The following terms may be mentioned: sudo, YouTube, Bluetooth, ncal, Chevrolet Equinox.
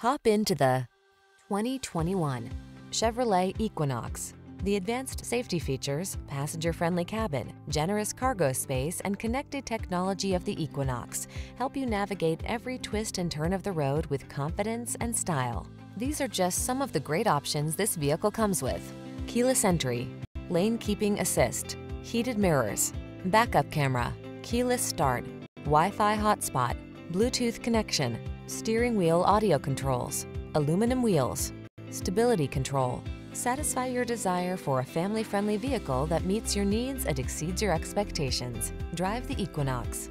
Hop into the 2021 Chevrolet Equinox. The advanced safety features, passenger-friendly cabin, generous cargo space, and connected technology of the Equinox help you navigate every twist and turn of the road with confidence and style. These are just some of the great options this vehicle comes with: keyless entry, lane keeping assist, heated mirrors, backup camera, keyless start, Wi-Fi hotspot, Bluetooth connection, steering wheel audio controls, aluminum wheels, stability control. Satisfy your desire for a family-friendly vehicle that meets your needs and exceeds your expectations. Drive the Equinox.